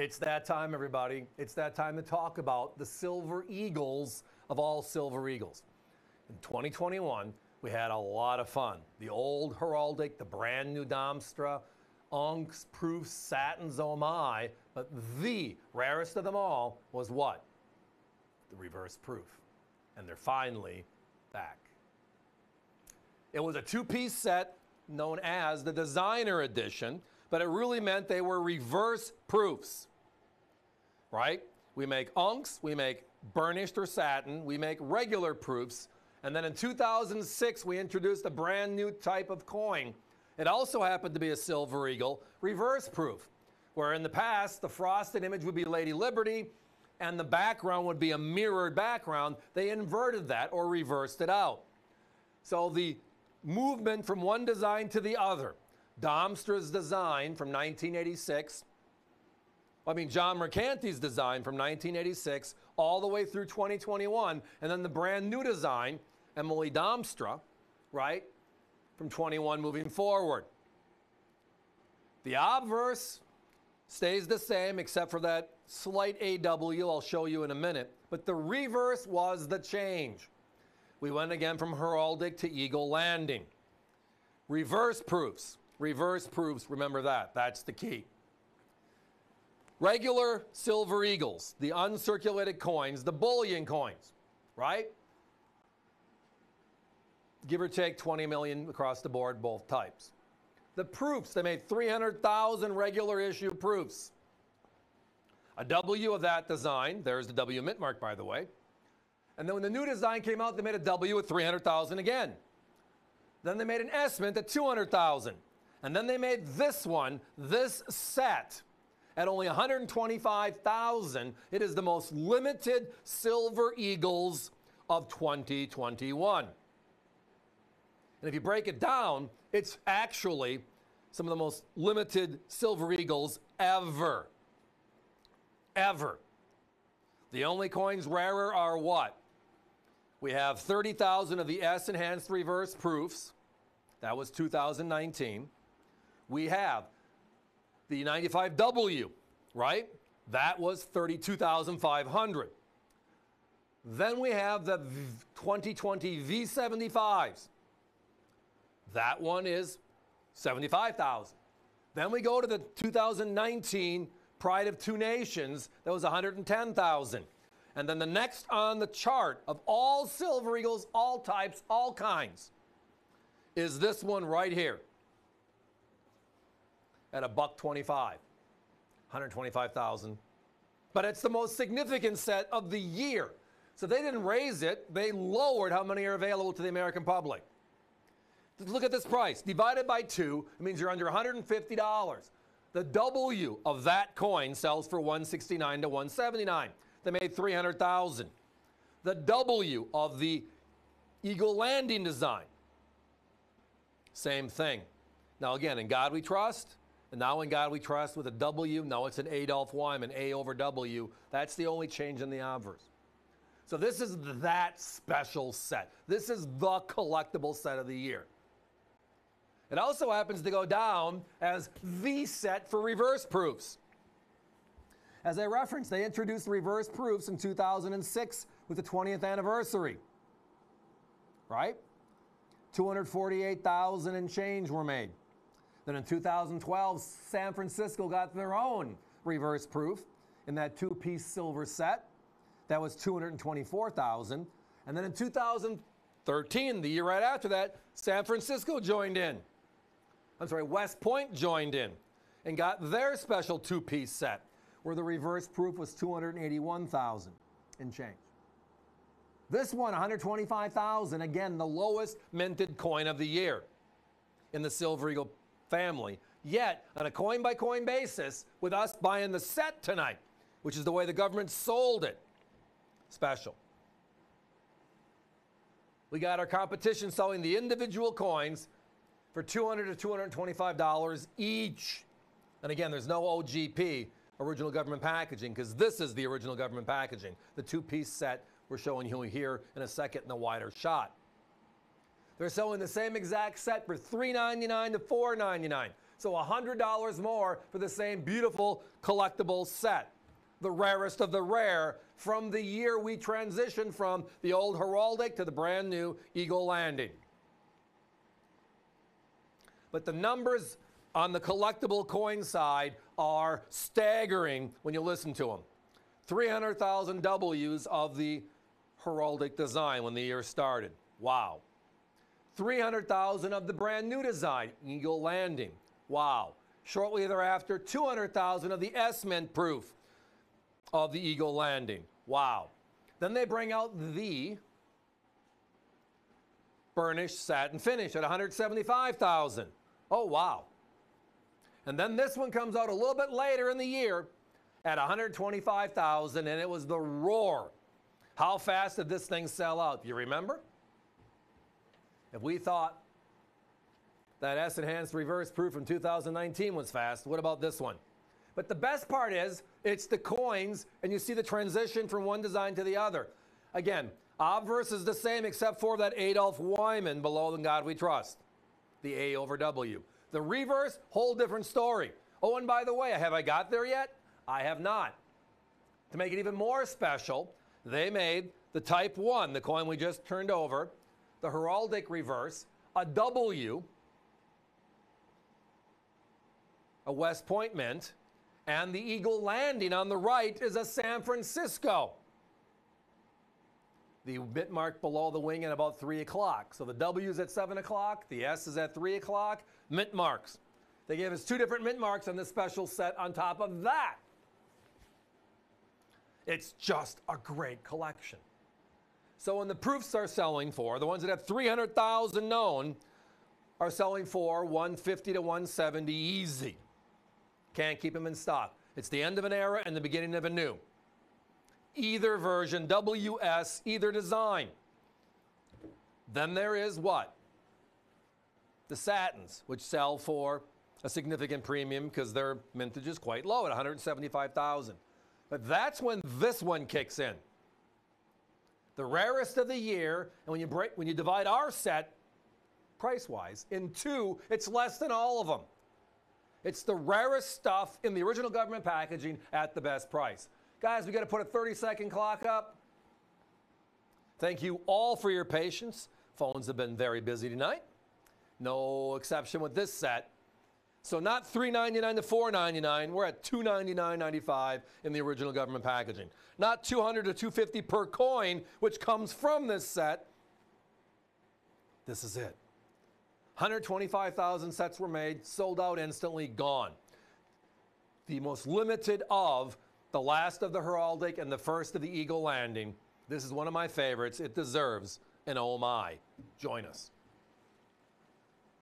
It's that time, everybody. It's that time to talk about the Silver Eagles of all Silver Eagles. In 2021, we had a lot of fun. The old Heraldic, the brand new Damstra, Unc's Proof, Satin's Oh My, but the rarest of them all was what? The Reverse Proof. And they're finally back. It was a two-piece set known as the Designer Edition, but it really meant they were reverse proofs, right? We make unks, we make burnished or satin, we make regular proofs, and then in 2006, we introduced a brand new type of coin. It also happened to be a Silver Eagle, reverse proof, where in the past, the frosted image would be Lady Liberty, and the background would be a mirrored background. They inverted that or reversed it out. So the movement from one design to the other. Damstra's design from 1986, John Mercanti's design from 1986 all the way through 2021, and then the brand new design, Emily Damstra, right, from 21 moving forward. The obverse stays the same except for that slight AW I'll show you in a minute, but the reverse was the change. We went again from heraldic to eagle landing. Reverse proofs. Reverse proofs, remember that. That's the key. Regular silver eagles, the uncirculated coins, the bullion coins, right? Give or take 20 million across the board, both types. The proofs, they made 300,000 regular issue proofs. A W of that design, there's the W mint mark, by the way. And then when the new design came out, they made a W at 300,000 again. Then they made an S mint at 200,000. And then they made this one, this set, at only 125,000. It is the most limited Silver Eagles of 2021. And if you break it down, it's actually some of the most limited Silver Eagles ever. Ever. The only coins rarer are what? We have 30,000 of the S enhanced reverse proofs. That was 2019. We have the 95W, right? That was 32,500. Then we have the 2020 V75s. That one is 75,000. Then we go to the 2019 Pride of Two Nations. That was 110,000. And then the next on the chart of all Silver Eagles, all types, all kinds, is this one right here. At $125, 125,000. But it's the most significant set of the year. So they didn't raise it. They lowered how many are available to the American public. Look at this price. Divided by two, it means you're under $150. The W of that coin sells for $169 to $179. They made 300,000. The W of the Eagle Landing design, same thing. Now again, in God we trust. And now in God we trust with a W. No, it's an Adolph Wyman, A over W. That's the only change in the obverse. So this is that special set. This is the collectible set of the year. It also happens to go down as the set for reverse proofs. As I referenced, they introduced reverse proofs in 2006 with the 20th anniversary, right? 248,000 and change were made. Then in 2012, San Francisco got their own reverse proof in that two-piece silver set. That was 224,000. And then in 2013, the year right after that, San Francisco joined in. I'm sorry, West Point joined in and got their special two-piece set where the reverse proof was 281,000 and change. This one, 125,000, again, the lowest minted coin of the year in the Silver Eagle family, yet on a coin-by-coin basis, with us buying the set tonight, which is the way the government sold it. Special. We got our competition selling the individual coins for $200 to $225 each. And again, there's no OGP, original government packaging, because this is the original government packaging, the two-piece set we're showing you here in a second in a wider shot. They're selling the same exact set for $399 to $499. So $100 more for the same beautiful collectible set. The rarest of the rare from the year we transitioned from the old heraldic to the brand new Eagle Landing. But the numbers on the collectible coin side are staggering when you listen to them. 300,000 W's of the heraldic design when the year started. Wow. 300,000 of the brand new design, Eagle Landing. Wow. Shortly thereafter, 200,000 of the S-Mint proof of the Eagle Landing. Wow. Then they bring out the burnished satin finish at 175,000. Oh, wow. And then this one comes out a little bit later in the year at 125,000, and it was the roar. How fast did this thing sell out? You remember? If we thought that S-Enhanced Reverse Proof from 2019 was fast, what about this one? But the best part is, it's the coins, and you see the transition from one design to the other. Again, obverse is the same except for that Adolph Wyman below In God We Trust, the A over W. The reverse, whole different story. Oh, and by the way, have I got there yet? I have not. To make it even more special, they made the Type 1, the coin we just turned over, the heraldic reverse, a W, a West Point mint, and the Eagle Landing on the right is a San Francisco. The bit mark below the wing at about 3 o'clock. So the W is at 7 o'clock, the S is at 3 o'clock, mint marks. They gave us two different mint marks on this special set on top of that. It's just a great collection. So when the proofs are selling for, the ones that have 300,000 known are selling for 150 to 170 easy. Can't keep them in stock. It's the end of an era and the beginning of a new. Either version, WS, either design. Then there is what? The satins, which sell for a significant premium because their mintage is quite low at 175,000. But that's when this one kicks in. The rarest of the year, and when you divide our set, price-wise, in two, it's less than all of them. It's the rarest stuff in the original government packaging at the best price. Guys, we got to put a 30-second clock up. Thank you all for your patience. Phones have been very busy tonight. No exception with this set. So not $3.99 to $4.99. We're at $299.95 in the original government packaging. Not $200 to $250 per coin, which comes from this set. This is it. 125,000 sets were made, sold out instantly, gone. The most limited of the last of the heraldic and the first of the Eagle Landing. This is one of my favorites. It deserves an oh my. Join us.